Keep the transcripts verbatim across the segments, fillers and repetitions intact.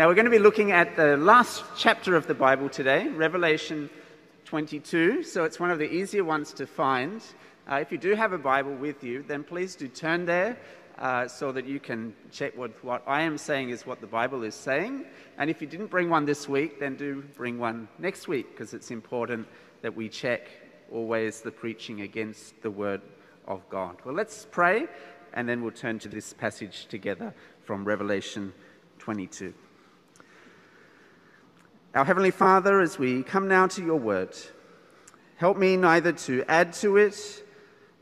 Now we're going to be looking at the last chapter of the Bible today, Revelation twenty-two, so it's one of the easier ones to find. Uh, if you do have a Bible with you, then please do turn there uh, so that you can check what, what I am saying is what the Bible is saying. And if you didn't bring one this week, then do bring one next week, because it's important that we check always the preaching against the Word of God. Well, let's pray, and then we'll turn to this passage together from Revelation twenty-two. Our Heavenly Father, as we come now to your word, help me neither to add to it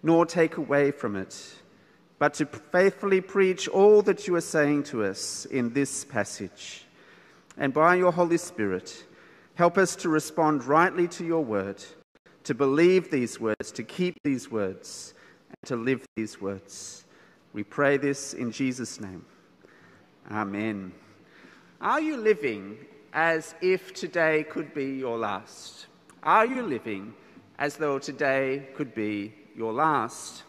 nor take away from it, but to faithfully preach all that you are saying to us in this passage. And by your Holy Spirit, help us to respond rightly to your word, to believe these words, to keep these words, and to live these words. We pray this in Jesus' name. Amen. Are you living as if today could be your last? Are you living as though today could be your last?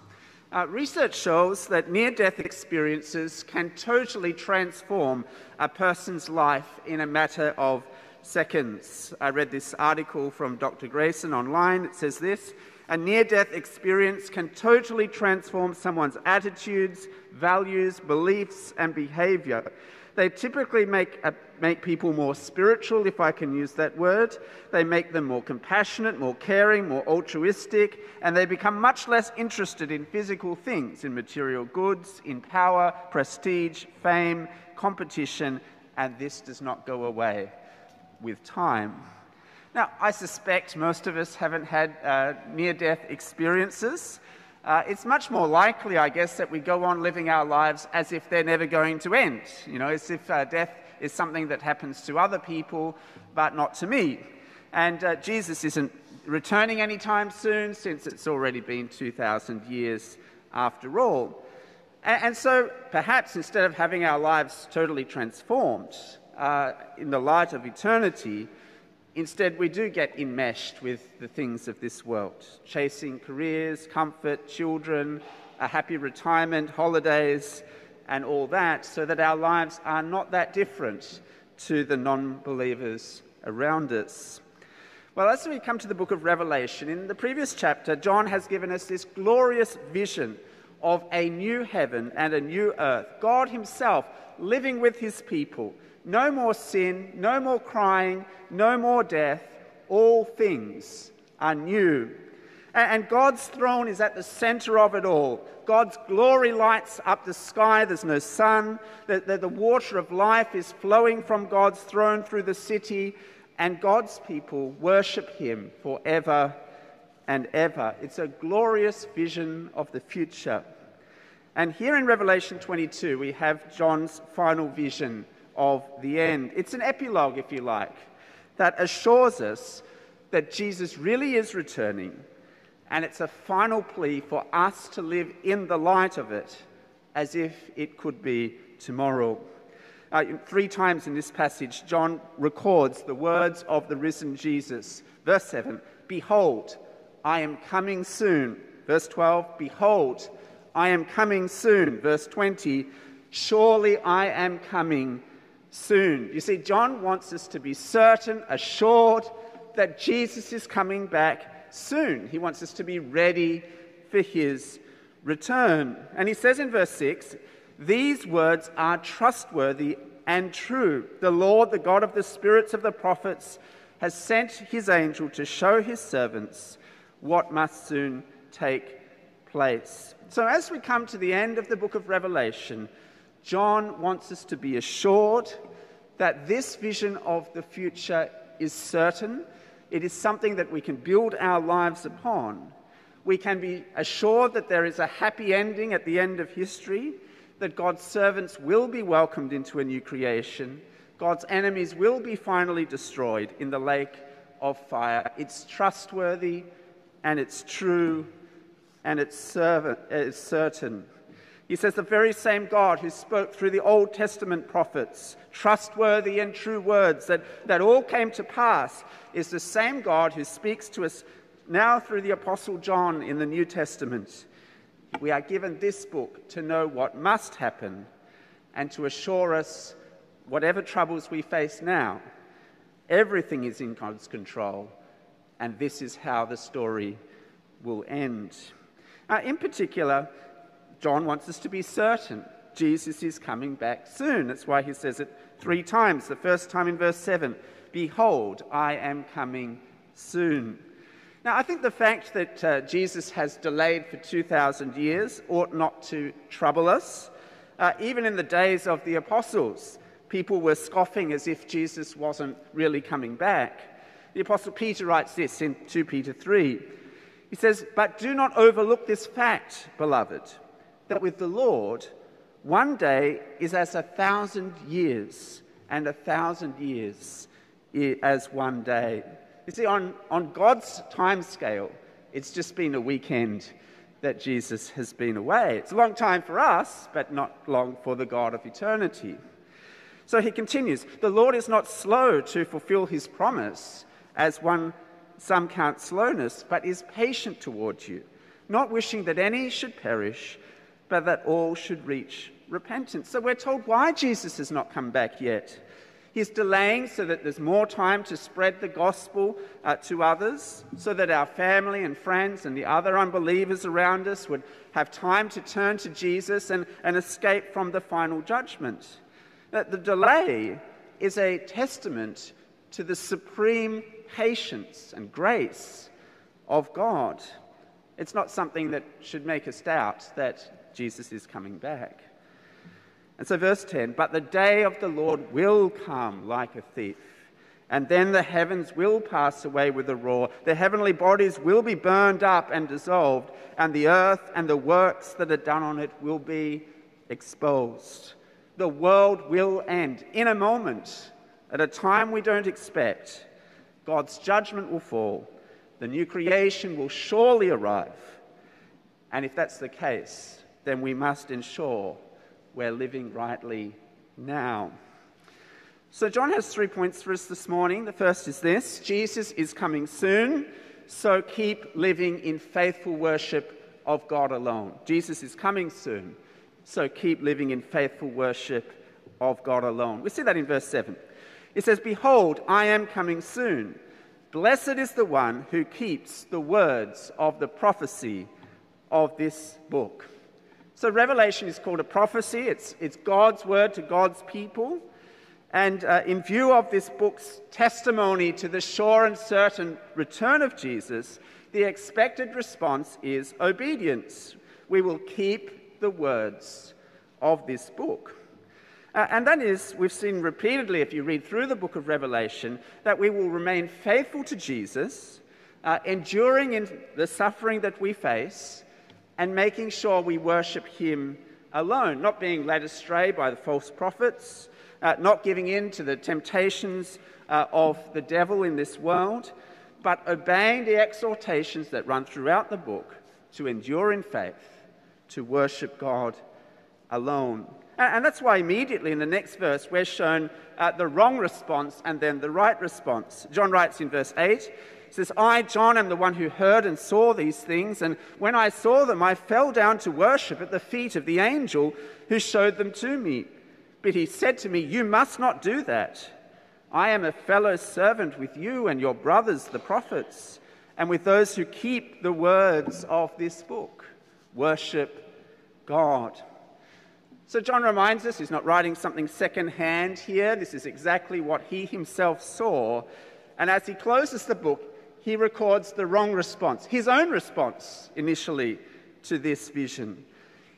Uh, research shows that near-death experiences can totally transform a person's life in a matter of seconds. I read this article from Doctor Grayson online. It says this: a near-death experience can totally transform someone's attitudes, values, beliefs, and behavior. They typically make, uh, make people more spiritual, if I can use that word. They make them more compassionate, more caring, more altruistic, and they become much less interested in physical things, in material goods, in power, prestige, fame, competition, and this does not go away with time. Now, I suspect most of us haven't had uh, near-death experiences. Uh, it's much more likely, I guess, that we go on living our lives as if they're never going to end. You know, as if uh, death is something that happens to other people, but not to me. And uh, Jesus isn't returning anytime soon, since it's already been two thousand years after all. And, and so, perhaps, instead of having our lives totally transformed uh, in the light of eternity, instead, we do get enmeshed with the things of this world, chasing careers, comfort, children, a happy retirement, holidays, and all that, so that our lives are not that different to the non-believers around us. Well, as we come to the book of Revelation, in the previous chapter, John has given us this glorious vision of a new heaven and a new earth, God himself living with his people. No more sin, no more crying, no more death. All things are new. And God's throne is at the center of it all. God's glory lights up the sky. There's no sun. The, the, the water of life is flowing from God's throne through the city. And God's people worship him forever and ever. It's a glorious vision of the future. And here in Revelation twenty-two, we have John's final vision of the end. It's an epilogue, if you like, that assures us that Jesus really is returning, and it's a final plea for us to live in the light of it as if it could be tomorrow. Uh, three times in this passage, John records the words of the risen Jesus. Verse seven, behold, I am coming soon. Verse twelve, behold, I am coming soon. Verse twenty, surely I am coming soon. You see, John wants us to be certain, assured that Jesus is coming back soon. He wants us to be ready for his return. And he says in verse six, these words are trustworthy and true. The Lord, the God of the spirits of the prophets, has sent his angel to show his servants what must soon take place. So as we come to the end of the book of Revelation, John wants us to be assured that this vision of the future is certain. It is something that we can build our lives upon. We can be assured that there is a happy ending at the end of history, that God's servants will be welcomed into a new creation, God's enemies will be finally destroyed in the lake of fire. It's trustworthy, and it's true, and it's certain. He says the very same God who spoke through the Old Testament prophets, trustworthy and true words that, that all came to pass, is the same God who speaks to us now through the Apostle John in the New Testament. We are given this book to know what must happen and to assure us whatever troubles we face now, everything is in God's control, and this is how the story will end. Uh, in particular, John wants us to be certain Jesus is coming back soon. That's why he says it three times. The first time in verse seven, "Behold, I am coming soon." Now, I think the fact that uh, Jesus has delayed for two thousand years ought not to trouble us. Uh, even in the days of the apostles, people were scoffing as if Jesus wasn't really coming back. The apostle Peter writes this in two Peter three. He says, "But do not overlook this fact, beloved, that with the Lord, one day is as a thousand years, and a thousand years as one day." You see, on, on God's time scale, it's just been a weekend that Jesus has been away. It's a long time for us, but not long for the God of eternity. So he continues, "The Lord is not slow to fulfill his promise, as one some count slowness, but is patient toward you, not wishing that any should perish, but that all should reach repentance." So we're told why Jesus has not come back yet. He's delaying so that there's more time to spread the gospel uh, to others, so that our family and friends and the other unbelievers around us would have time to turn to Jesus and, and escape from the final judgment. That the delay is a testament to the supreme patience and grace of God. It's not something that should make us doubt that Jesus is coming back. And so verse ten, "But the day of the Lord will come like a thief, and then the heavens will pass away with a roar. The heavenly bodies will be burned up and dissolved, and the earth and the works that are done on it will be exposed." The world will end in a moment, at a time we don't expect. God's judgment will fall. The new creation will surely arrive. And if that's the case, then we must ensure we're living rightly now. So John has three points for us this morning. The first is this: Jesus is coming soon, so keep living in faithful worship of God alone. Jesus is coming soon, so keep living in faithful worship of God alone. We see that in verse seven. It says, "Behold, I am coming soon. Blessed is the one who keeps the words of the prophecy of this book." So Revelation is called a prophecy. It's, it's God's word to God's people. And uh, in view of this book's testimony to the sure and certain return of Jesus, the expected response is obedience. We will keep the words of this book. Uh, and that is, we've seen repeatedly, if you read through the book of Revelation, that we will remain faithful to Jesus, uh, enduring in the suffering that we face, and making sure we worship him alone, not being led astray by the false prophets, uh, not giving in to the temptations uh, of the devil in this world, but obeying the exhortations that run throughout the book to endure in faith, to worship God alone. And, and that's why immediately in the next verse we're shown uh, the wrong response and then the right response. John writes in verse eight, it says, "I, John, am the one who heard and saw these things, and when I saw them, I fell down to worship at the feet of the angel who showed them to me. But he said to me, 'You must not do that. I am a fellow servant with you and your brothers, the prophets, and with those who keep the words of this book. Worship God.'" So John reminds us he's not writing something secondhand here. This is exactly what he himself saw. And as he closes the book, he records the wrong response, his own response initially to this vision.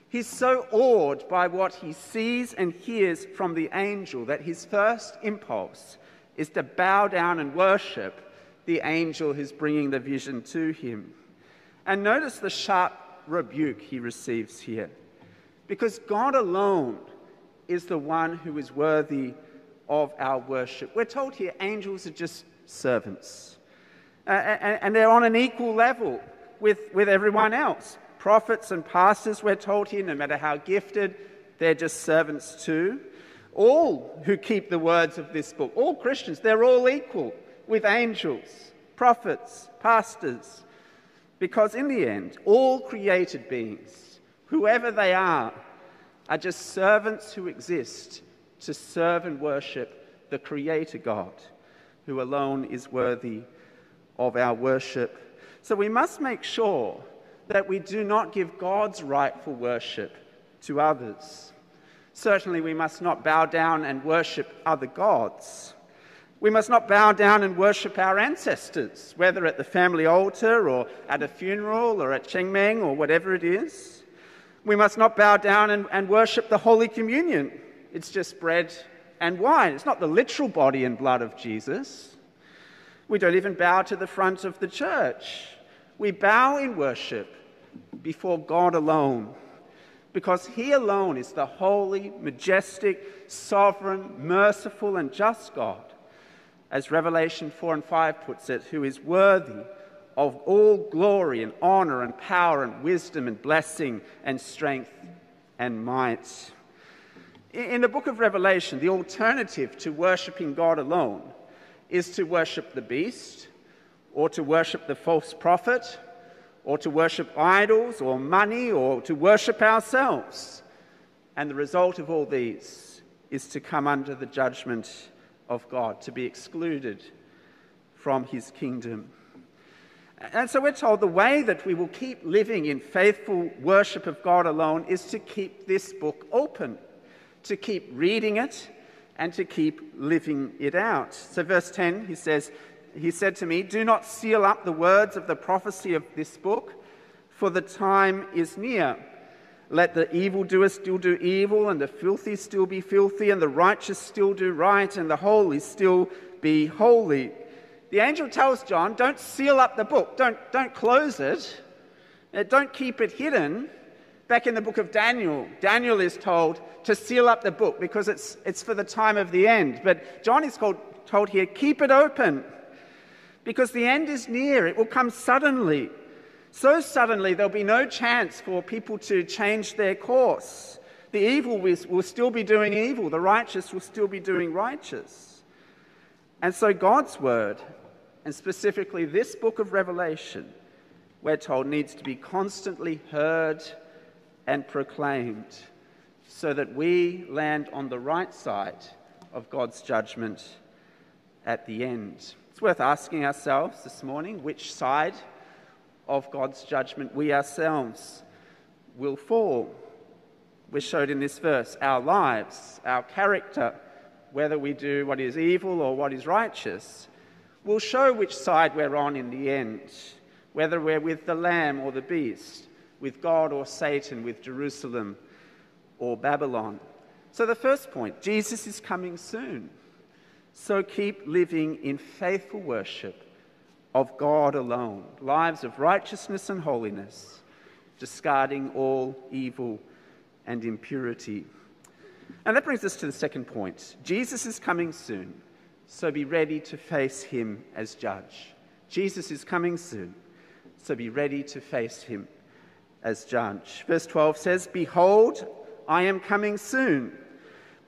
He's so awed by what he sees and hears from the angel that his first impulse is to bow down and worship the angel who's bringing the vision to him. And notice the sharp rebuke he receives here, because God alone is the one who is worthy of our worship. We're told here angels are just servants. Uh, and, and they're on an equal level with, with everyone else. Prophets and pastors, we're told here, no matter how gifted, they're just servants too. All who keep the words of this book, all Christians, they're all equal with angels, prophets, pastors. Because in the end, all created beings, whoever they are, are just servants who exist to serve and worship the Creator God, who alone is worthy of our worship. So we must make sure that we do not give God's rightful worship to others. Certainly we must not bow down and worship other gods. We must not bow down and worship our ancestors, whether at the family altar or at a funeral or at Chengmeng or whatever it is. We must not bow down and, and worship the Holy Communion. It's just bread and wine. It's not the literal body and blood of Jesus. We don't even bow to the front of the church. We bow in worship before God alone, because he alone is the holy, majestic, sovereign, merciful, and just God, as Revelation four and five puts it, who is worthy of all glory and honor and power and wisdom and blessing and strength and might. In the book of Revelation, the alternative to worshiping God alone is to worship the beast, or to worship the false prophet, or to worship idols or money, or to worship ourselves. And the result of all these is to come under the judgment of God, to be excluded from his kingdom. And so we're told the way that we will keep living in faithful worship of God alone is to keep this book open, to keep reading it, and to keep living it out. So verse ten, he says, He said to me, "Do not seal up the words of the prophecy of this book, for the time is near. Let the evildoer still do evil, and the filthy still be filthy, and the righteous still do right, and the holy still be holy." The angel tells John, don't seal up the book. Don't, don't close it. Don't keep it hidden. Back in the book of Daniel, Daniel is told to seal up the book because it's, it's for the time of the end. But John is called, told here, keep it open, because the end is near. It will come suddenly. So suddenly there'll be no chance for people to change their course. The evil will still be doing evil. The righteous will still be doing righteous. And so God's word, and specifically this book of Revelation, we're told, needs to be constantly heard and proclaimed so that we land on the right side of God's judgment at the end. It's worth asking ourselves this morning which side of God's judgment we ourselves will fall. We're showed in this verse our lives, our character, whether we do what is evil or what is righteous, will show which side we're on in the end, whether we're with the Lamb or the beast, with God or Satan, with Jerusalem or Babylon. So the first point, Jesus is coming soon. So keep living in faithful worship of God alone, lives of righteousness and holiness, discarding all evil and impurity. And that brings us to the second point. Jesus is coming soon, so be ready to face him as judge. Jesus is coming soon, so be ready to face him as judge. Verse twelve says, "Behold, I am coming soon,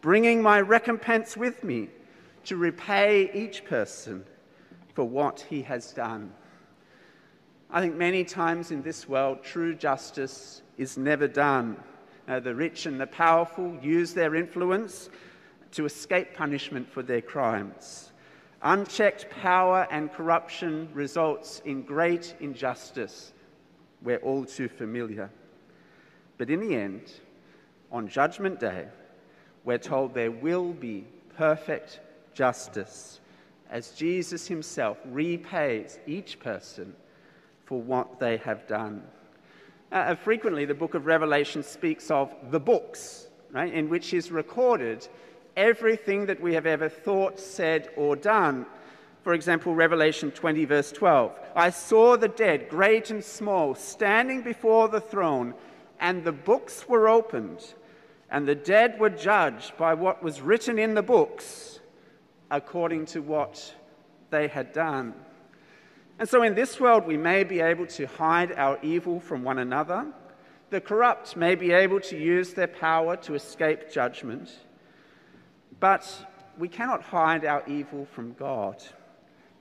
bringing my recompense with me, to repay each person for what he has done." I think many times in this world, true justice is never done. Now, the rich and the powerful use their influence to escape punishment for their crimes. Unchecked power and corruption results in great injustice. We're all too familiar. But in the end, on Judgment Day, we're told there will be perfect justice, as Jesus himself repays each person for what they have done. Uh, frequently, the book of Revelation speaks of the books, right, in which is recorded everything that we have ever thought, said, or done. For example, Revelation twenty, verse twelve, "I saw the dead, great and small, standing before the throne, and the books were opened, and the dead were judged by what was written in the books, according to what they had done." And so in this world, we may be able to hide our evil from one another. The corrupt may be able to use their power to escape judgment. But we cannot hide our evil from God.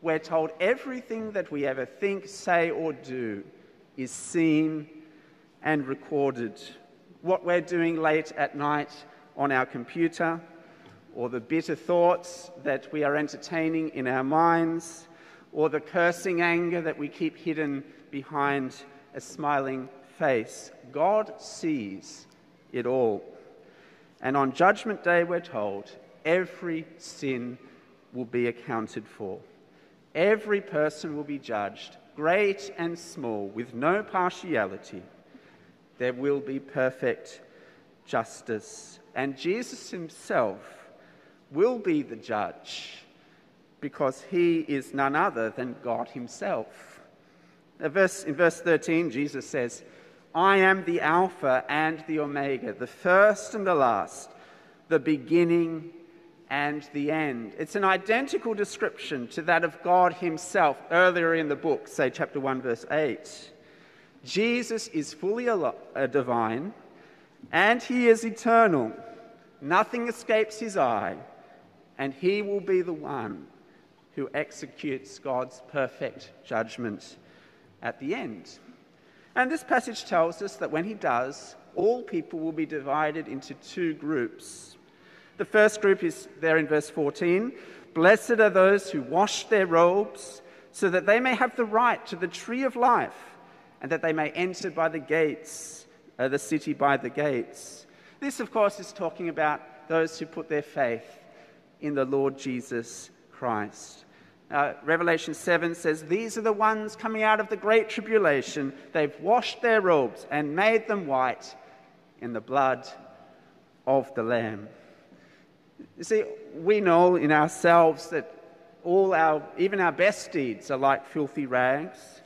We're told everything that we ever think, say, or do is seen and recorded. What we're doing late at night on our computer, or the bitter thoughts that we are entertaining in our minds, or the cursing anger that we keep hidden behind a smiling face. God sees it all. And on Judgment Day, we're told, every sin will be accounted for. Every person will be judged, great and small, with no partiality. There will be perfect justice. And Jesus himself will be the judge, because he is none other than God himself. In verse thirteen, Jesus says, "I am the Alpha and the Omega, the first and the last, the beginning and the end." It's an identical description to that of God himself earlier in the book, say chapter one, verse eight. Jesus is fully divine, and he is eternal. Nothing escapes his eye, and he will be the one who executes God's perfect judgment at the end. And this passage tells us that when he does, all people will be divided into two groups. The first group is there in verse fourteen. "Blessed are those who wash their robes, so that they may have the right to the tree of life, and that they may enter by the gates, uh, the city by the gates." This, of course, is talking about those who put their faith in the Lord Jesus Christ. Uh, Revelation seven says, "These are the ones coming out of the great tribulation. They've washed their robes and made them white in the blood of the Lamb." You see, we know in ourselves that all our, even our best deeds are like filthy rags.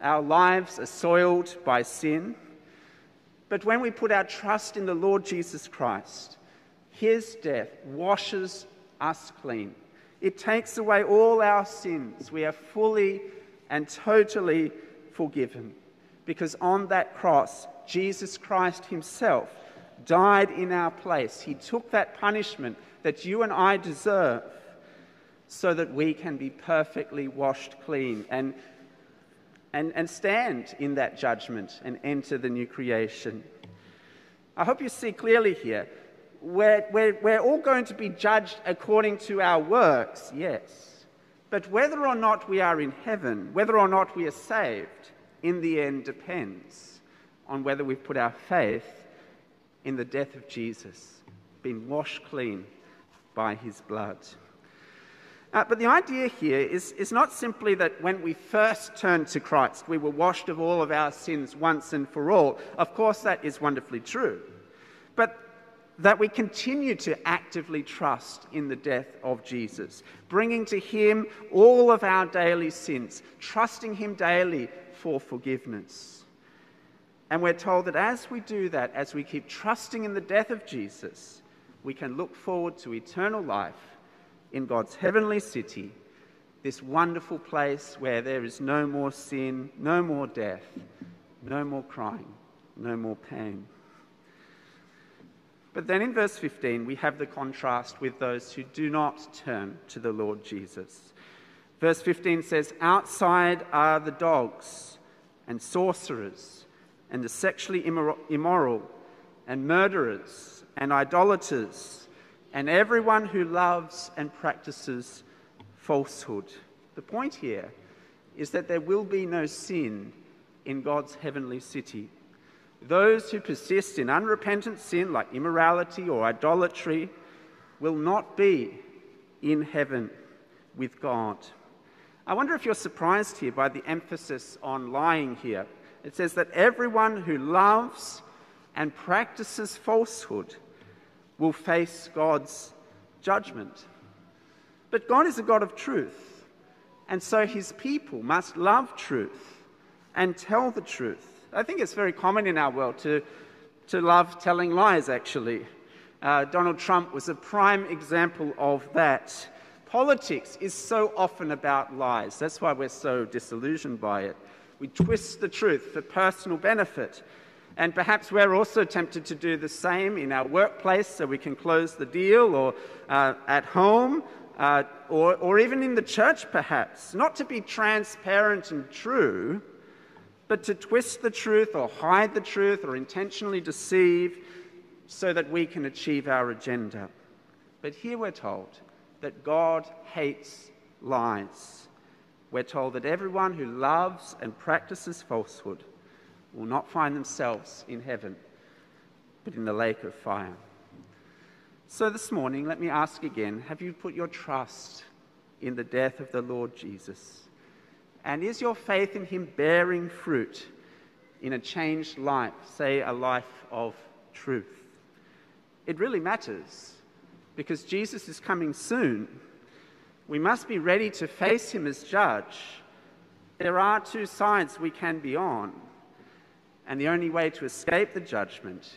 Our lives are soiled by sin. But when we put our trust in the Lord Jesus Christ, his death washes us clean. It takes away all our sins. We are fully and totally forgiven, because on that cross, Jesus Christ himself died in our place. He took that punishment that you and I deserve, so that we can be perfectly washed clean and, and, and stand in that judgment and enter the new creation. I hope you see clearly here. We're, we're, we're all going to be judged according to our works, yes. But whether or not we are in heaven, whether or not we are saved, in the end depends on whether we've put our faith in the death of Jesus, been washed clean by his blood. Uh, but the idea here is, is not simply that when we first turned to Christ, we were washed of all of our sins once and for all. Of course, that is wonderfully true. But that we continue to actively trust in the death of Jesus, bringing to him all of our daily sins, trusting him daily for forgiveness. And we're told that as we do that, as we keep trusting in the death of Jesus, we can look forward to eternal life in God's heavenly city, this wonderful place where there is no more sin, no more death, no more crying, no more pain. But then in verse fifteen, we have the contrast with those who do not turn to the Lord Jesus. Verse fifteen says, "Outside are the dogs and sorcerers and the sexually immoral and murderers and idolaters and everyone who loves and practices falsehood." The point here is that there will be no sin in God's heavenly city. Those who persist in unrepentant sin like immorality or idolatry will not be in heaven with God. I wonder if you're surprised here by the emphasis on lying here. It says that everyone who loves and practices falsehood will face God's judgment. But God is a God of truth, and so his people must love truth and tell the truth. I think it's very common in our world to, to love telling lies, actually. Uh, Donald Trump was a prime example of that. Politics is so often about lies. That's why we're so disillusioned by it. We twist the truth for personal benefit. And perhaps we're also tempted to do the same in our workplace so we can close the deal, or uh, at home, uh, or, or even in the church, perhaps. Not to be transparent and true, but to twist the truth or hide the truth or intentionally deceive so that we can achieve our agenda. But here we're told that God hates lies. We're told that everyone who loves and practices falsehood will not find themselves in heaven, but in the lake of fire. So this morning, let me ask again, have you put your trust in the death of the Lord Jesus? And is your faith in him bearing fruit in a changed life, say a life of truth? It really matters, because Jesus is coming soon. We must be ready to face him as judge. There are two sides we can be on, and the only way to escape the judgment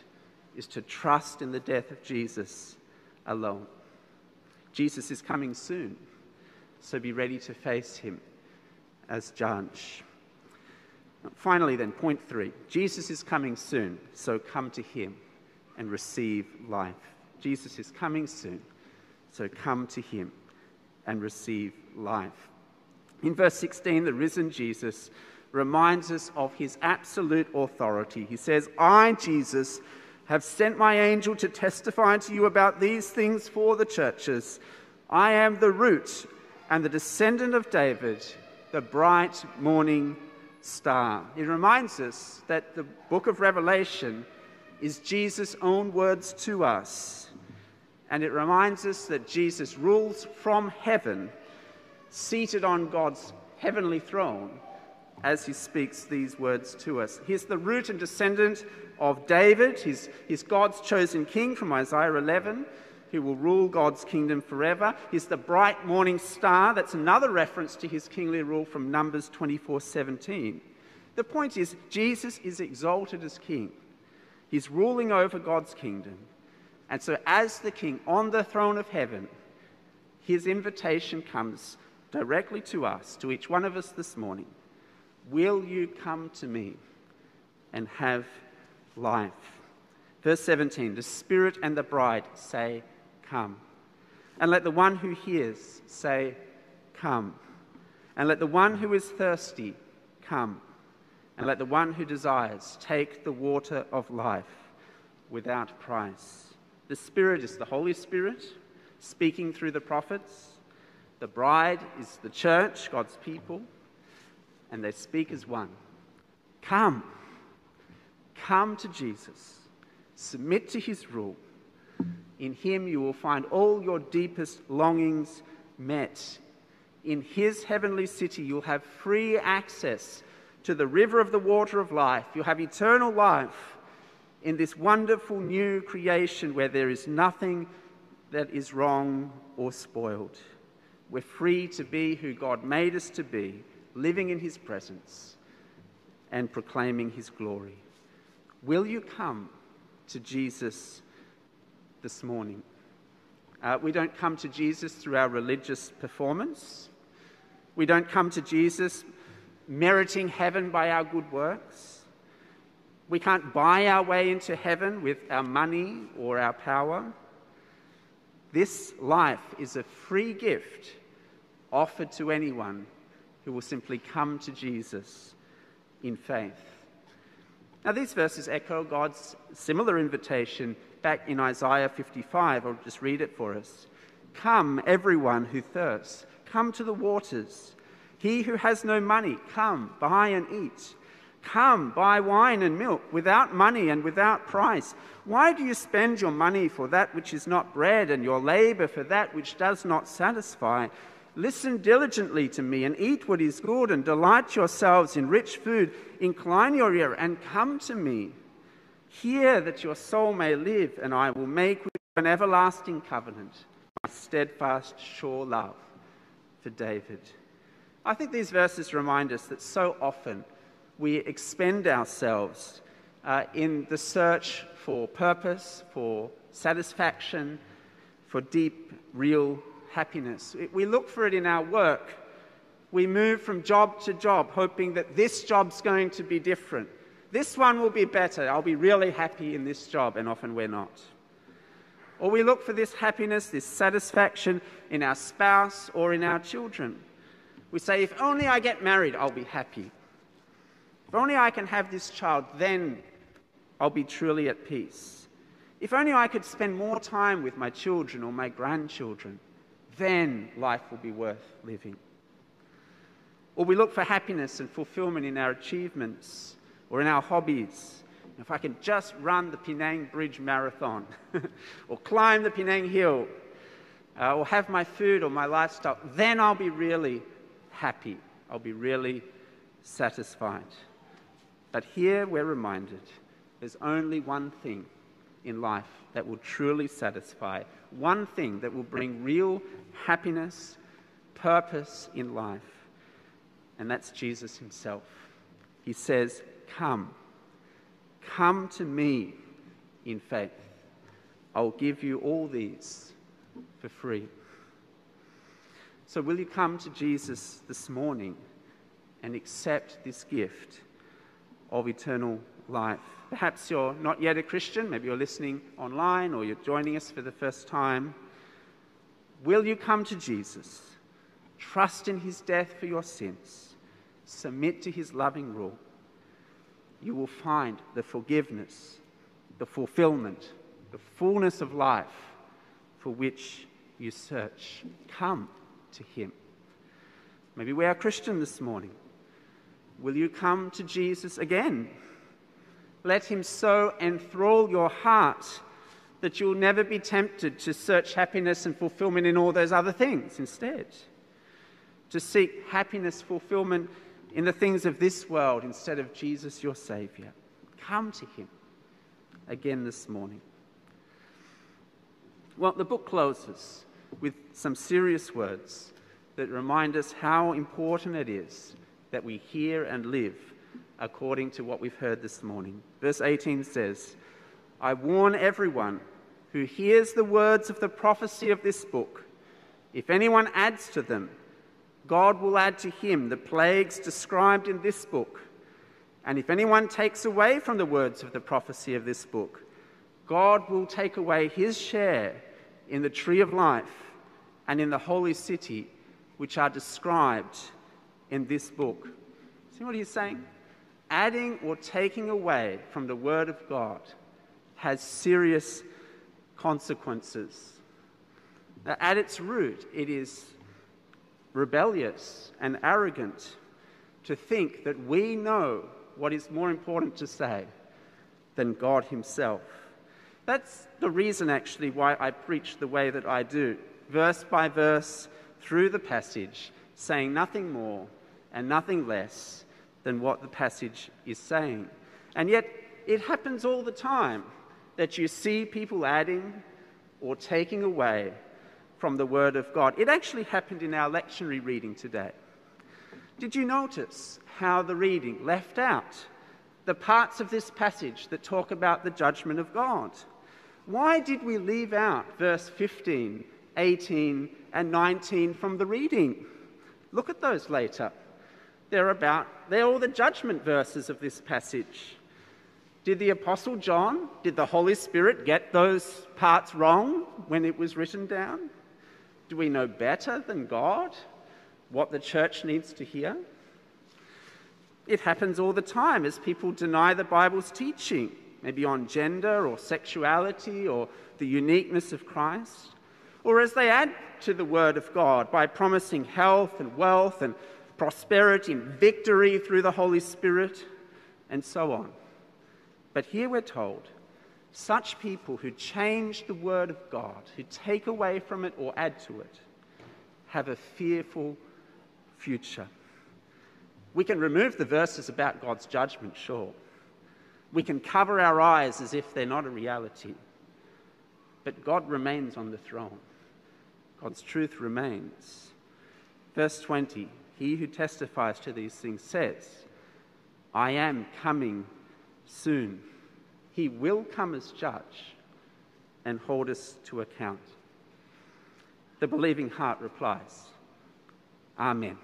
is to trust in the death of Jesus alone. Jesus is coming soon, so be ready to face him as judge. Finally then, point three, Jesus is coming soon, so come to him and receive life. Jesus is coming soon, so come to him and receive life. In verse sixteen, the risen Jesus reminds us of his absolute authority. He says, "I, Jesus, have sent my angel to testify to you about these things for the churches. I am the root and the descendant of David, the bright morning star." It reminds us that the book of Revelation is Jesus' own words to us. And it reminds us that Jesus rules from heaven, seated on God's heavenly throne, as he speaks these words to us. He's the root and descendant of David. He's, he's God's chosen king from Isaiah eleven, who will rule God's kingdom forever. He's the bright morning star. That's another reference to his kingly rule from Numbers twenty-four seventeen. The point is, Jesus is exalted as king. He's ruling over God's kingdom. And so as the king on the throne of heaven, his invitation comes directly to us, to each one of us this morning. Will you come to me and have life? Verse seventeen, the Spirit and the bride say, come. And let the one who hears say, come. And let the one who is thirsty come. And let the one who desires take the water of life without price. The Spirit is the Holy Spirit speaking through the prophets. The bride is the church, God's people. And they speak as one. Come. Come to Jesus. Submit to his rule. In him you will find all your deepest longings met. In his heavenly city you'll have free access to the river of the water of life. You'll have eternal life in this wonderful new creation where there is nothing that is wrong or spoiled. We're free to be who God made us to be, living in his presence and proclaiming his glory. Will you come to Jesus this morning? Uh, we don't come to Jesus through our religious performance. We don't come to Jesus meriting heaven by our good works. We can't buy our way into heaven with our money or our power. This life is a free gift offered to anyone who will simply come to Jesus in faith. Now, these verses echo God's similar invitation back in Isaiah fifty-five. I'll just read it for us. Come, everyone who thirsts, come to the waters. He who has no money, come, buy and eat. Come, buy wine and milk without money and without price. Why do you spend your money for that which is not bread, and your labor for that which does not satisfy? Listen diligently to me and eat what is good, and delight yourselves in rich food. Incline your ear and come to me. Hear that your soul may live, and I will make with you an everlasting covenant, my steadfast, sure love for David. I think these verses remind us that so often we expend ourselves uh, in the search for purpose, for satisfaction, for deep, real happiness. We look for it in our work. We move from job to job, hoping that this job's going to be different. This one will be better. I'll be really happy in this job, and often we're not. Or we look for this happiness, this satisfaction in our spouse or in our children. We say, if only I get married, I'll be happy. If only I can have this child, then I'll be truly at peace. If only I could spend more time with my children or my grandchildren, then life will be worth living. Or we look for happiness and fulfillment in our achievements or in our hobbies. If I can just run the Penang Bridge Marathon or climb the Penang Hill uh, or have my food or my lifestyle, then I'll be really happy. I'll be really satisfied. But here we're reminded there's only one thing in life that will truly satisfy, one thing that will bring real happiness, purpose in life, and that's Jesus himself. He says, come, come to me in faith. I'll give you all these for free. So will you come to Jesus this morning and accept this gift of eternal life? Perhaps you're not yet a Christian. Maybe you're listening online or you're joining us for the first time. Will you come to Jesus, trust in his death for your sins, submit to his loving rule? You will find the forgiveness, the fulfillment, the fullness of life for which you search. Come to him. Maybe we are Christian this morning. Will you come to Jesus again? Let him so enthrall your heart that you'll never be tempted to search happiness and fulfillment in all those other things instead. To seek happiness, fulfillment in the things of this world instead of Jesus, your Saviour. Come to him again this morning. Well, the book closes with some serious words that remind us how important it is that we hear and live according to what we've heard this morning. Verse eighteen says, I warn everyone who hears the words of the prophecy of this book, if anyone adds to them, God will add to him the plagues described in this book. And if anyone takes away from the words of the prophecy of this book, God will take away his share in the tree of life and in the holy city, which are described in this book. See what he's saying? Adding or taking away from the word of God has serious consequences. At its root, it is rebellious and arrogant to think that we know what is more important to say than God himself. That's the reason, actually, why I preach the way that I do, verse by verse through the passage, saying nothing more and nothing less than what the passage is saying. And yet, it happens all the time that you see people adding or taking away from the word of God. It actually happened in our lectionary reading today. Did you notice how the reading left out the parts of this passage that talk about the judgment of God? Why did we leave out verse fifteen, eighteen, and nineteen from the reading? Look at those later. They're about, they're all the judgment verses of this passage. Did the Apostle John, did the Holy Spirit get those parts wrong when it was written down? Do we know better than God what the church needs to hear? It happens all the time as people deny the Bible's teaching, maybe on gender or sexuality or the uniqueness of Christ, or as they add to the word of God by promising health and wealth and prosperity and victory through the Holy Spirit and so on. But here we're told, such people who change the word of God, who take away from it or add to it, have a fearful future. We can remove the verses about God's judgment, sure. We can cover our eyes as if they're not a reality. But God remains on the throne. God's truth remains. Verse twenty, he who testifies to these things says, I am coming soon. He will come as judge and hold us to account. The believing heart replies, Amen.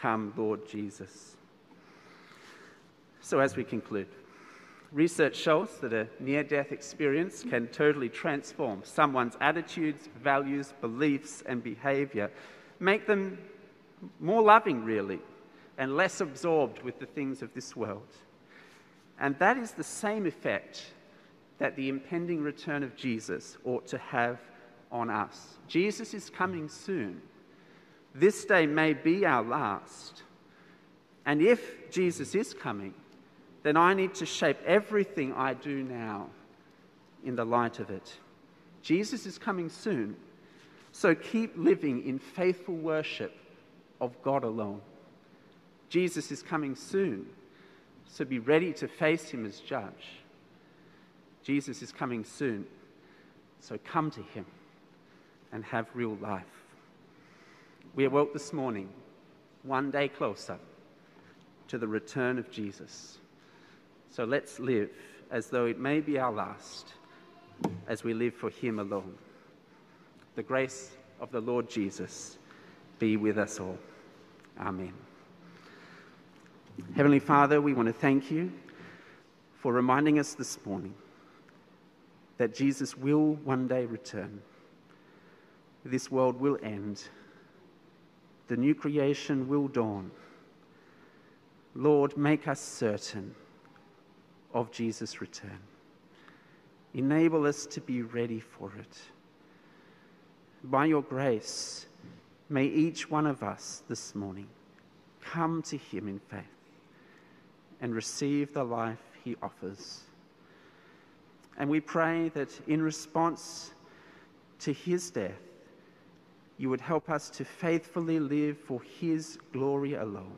Come, Lord Jesus. So as we conclude, research shows that a near-death experience can totally transform someone's attitudes, values, beliefs, and behavior, make them more loving, really, and less absorbed with the things of this world. And that is the same effect that the impending return of Jesus ought to have on us. Jesus is coming soon. This day may be our last. And if Jesus is coming, then I need to shape everything I do now in the light of it. Jesus is coming soon, so keep living in faithful worship of God alone. Jesus is coming soon, so be ready to face him as judge. Jesus is coming soon, so come to him and have real life. We awoke this morning, one day closer to the return of Jesus. So let's live as though it may be our last, as we live for him alone. The grace of the Lord Jesus be with us all. Amen. Heavenly Father, we want to thank you for reminding us this morning that Jesus will one day return. This world will end. The new creation will dawn. Lord, make us certain of Jesus' return. Enable us to be ready for it. By your grace, may each one of us this morning come to him in faith and receive the life he offers. And we pray that in response to his death, you would help us to faithfully live for his glory alone,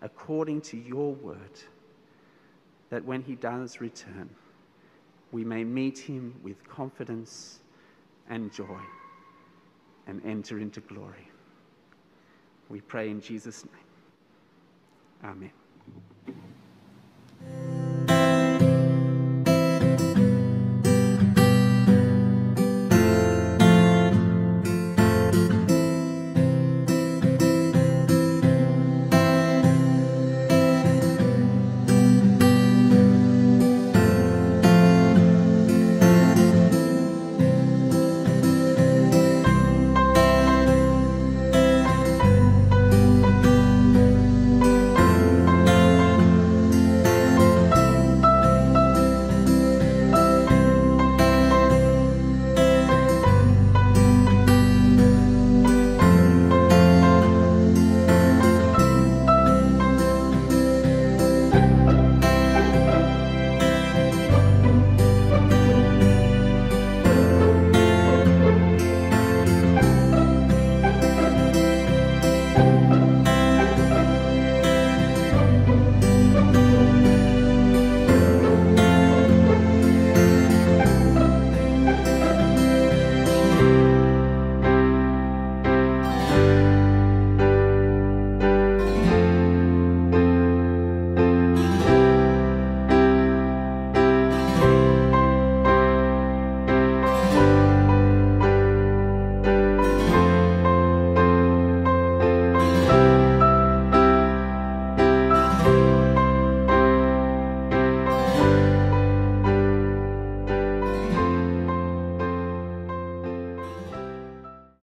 according to your word, that when he does return, we may meet him with confidence and joy and enter into glory. We pray in Jesus' name. Amen. Thank you.